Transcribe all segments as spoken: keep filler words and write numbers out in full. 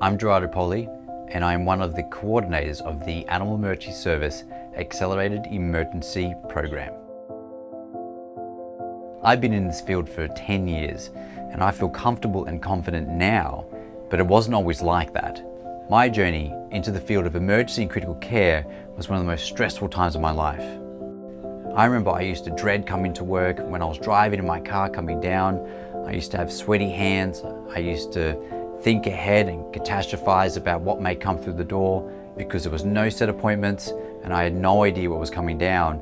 I'm Gerardo Poli, and I am one of the coordinators of the Animal Emergency Service Accelerated Emergency Program. I've been in this field for ten years, and I feel comfortable and confident now, but it wasn't always like that. My journey into the field of emergency and critical care was one of the most stressful times of my life. I remember I used to dread coming to work. When I was driving in my car coming down, I used to have sweaty hands. I used to think ahead and catastrophize about what may come through the door, because there was no set appointments and I had no idea what was coming down.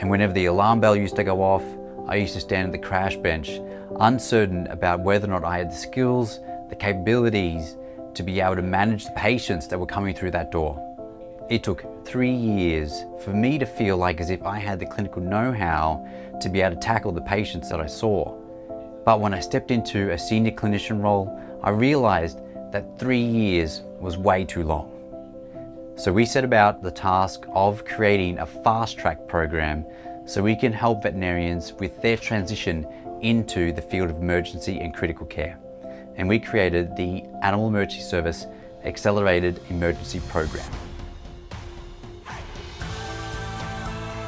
And whenever the alarm bell used to go off, I used to stand at the crash bench, uncertain about whether or not I had the skills, the capabilities to be able to manage the patients that were coming through that door. It took three years for me to feel like as if I had the clinical know-how to be able to tackle the patients that I saw. But when I stepped into a senior clinician role, I realized that three years was way too long. So we set about the task of creating a fast-track program so we can help veterinarians with their transition into the field of emergency and critical care. And we created the Animal Emergency Service Accelerated Emergency Program.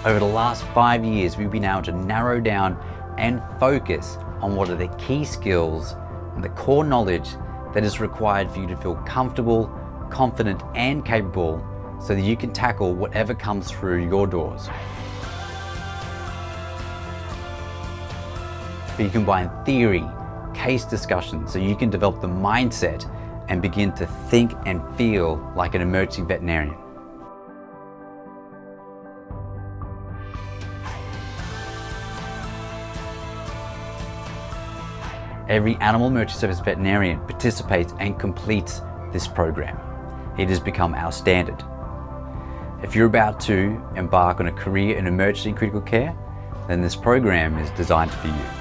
Over the last five years, we've been able to narrow down and focus on what are the key skills and the core knowledge that is required for you to feel comfortable, confident, and capable so that you can tackle whatever comes through your doors. But you combine theory, case discussion, so you can develop the mindset and begin to think and feel like an emergency veterinarian. Every Animal Emergency Service veterinarian participates and completes this program. It has become our standard. If you're about to embark on a career in emergency and critical care, then this program is designed for you.